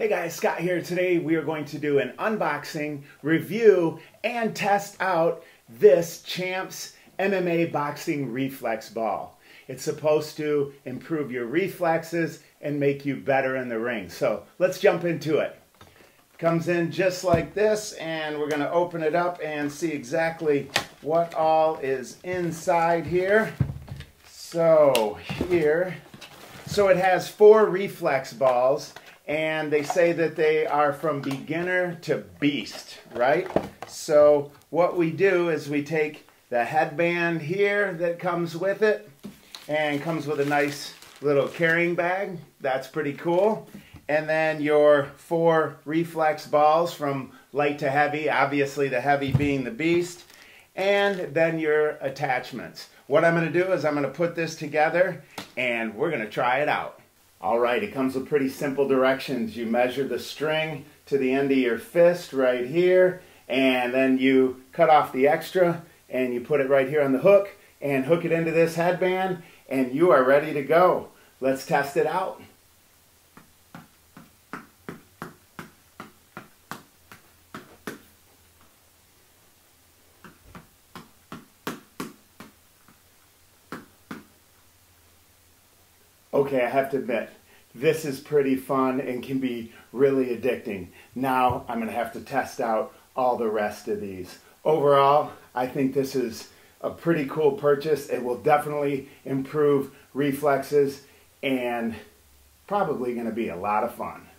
Hey guys, Scott here. Today we are going to do an unboxing, review, and test out this Champs MMA Boxing Reflex Ball. It's supposed to improve your reflexes and make you better in the ring. So let's jump into it. Comes in just like this, and we're going to open it up and see exactly what all is inside here. So it has four reflex balls. And they say that they are from beginner to beast, right? So what we do is we take the headband here that comes with it and comes with a nice little carrying bag. That's pretty cool. And then your four reflex balls from light to heavy, obviously the heavy being the beast, and then your attachments. What I'm going to do is I'm going to put this together and we're going to try it out. All right, it comes with pretty simple directions. You measure the string to the end of your fist right here, and then you cut off the extra, and you put it right here on the hook, and hook it into this headband, and you are ready to go. Let's test it out. Okay, I have to admit, this is pretty fun and can be really addicting. Now I'm going to have to test out all the rest of these. Overall, I think this is a pretty cool purchase. It will definitely improve reflexes and probably going to be a lot of fun.